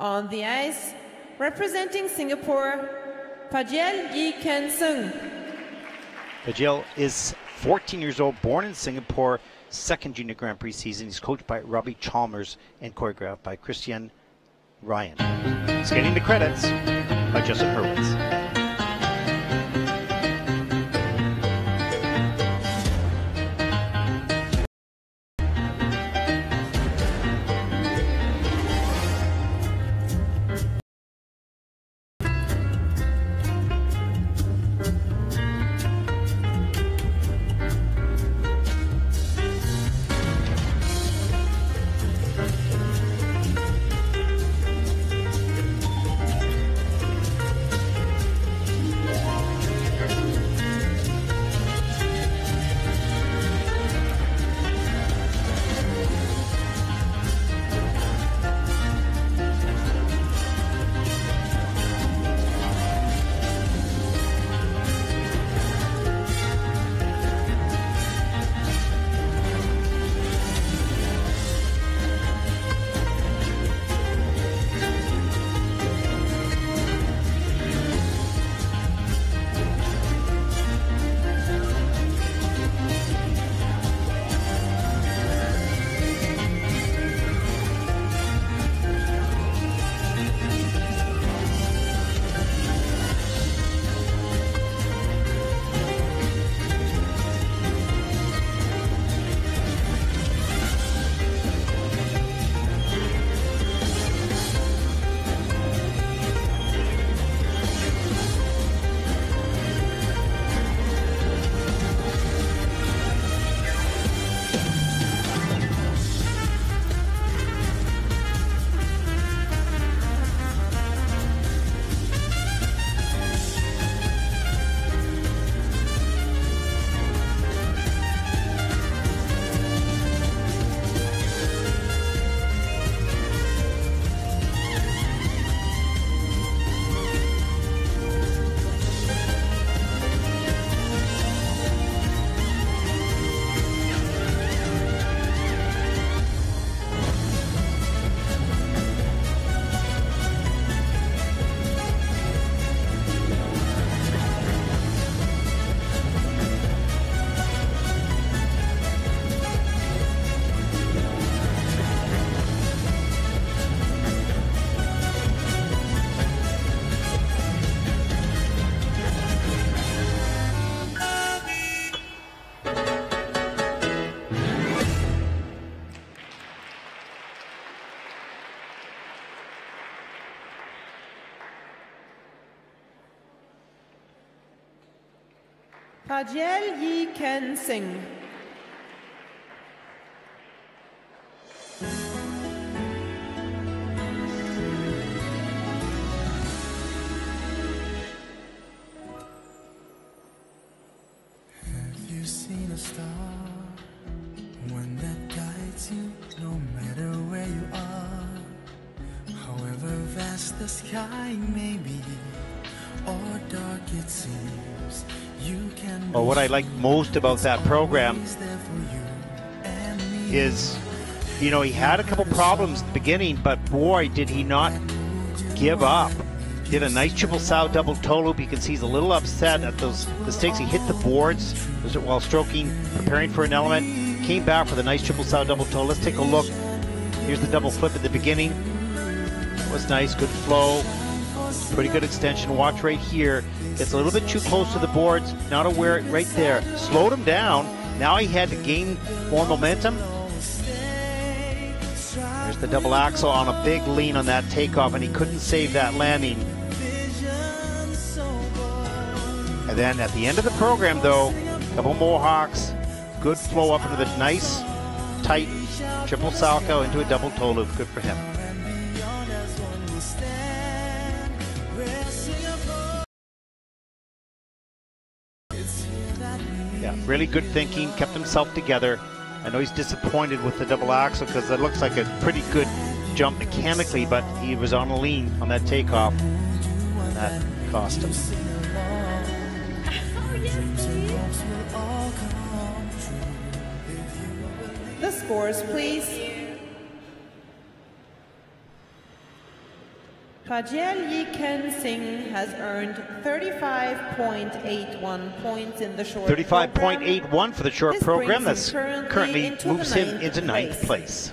On the ice, representing Singapore, Pagiel Yie Ken Sng. Pagiel is 14 years old, born in Singapore, second junior Grand Prix season. He's coached by Robbie Chalmers and choreographed by Christian Ryan. Scanning the credits by Justin Hurwitz. Pagiel Yie Ken Sng. Have you seen a star? One that guides you no matter where you are. However vast the sky may be, or dark it seems. Well, what I like most about that program is, you know, he had a couple problems at the beginning, but boy, did he not give up. Did a nice triple sow, double toe loop. You can see he's a little upset at those mistakes. He hit the boards while stroking, preparing for an element. Came back with a nice triple sow, double toe. Let's take a look. Here's the double flip at the beginning. It was nice, good flow. Pretty good extension. Watch right here. Gets a little bit too close to the boards. Not aware it right there. Slowed him down. Now he had to gain more momentum. There's the double axel on a big lean on that takeoff, and he couldn't save that landing. And then at the end of the program, though, double mohawks. Good flow up into the nice, tight triple salchow into a double toe loop. Good for him. Yeah, really good thinking, kept himself together. I know he's disappointed with the double axel because it looks like a pretty good jump mechanically, but he was on a lean on that takeoff, and that cost him. The scores, please. Pagiel Yie Ken Sng has earned 35.81 points in the short 35.81 for the short program. That's currently moves him into ninth place.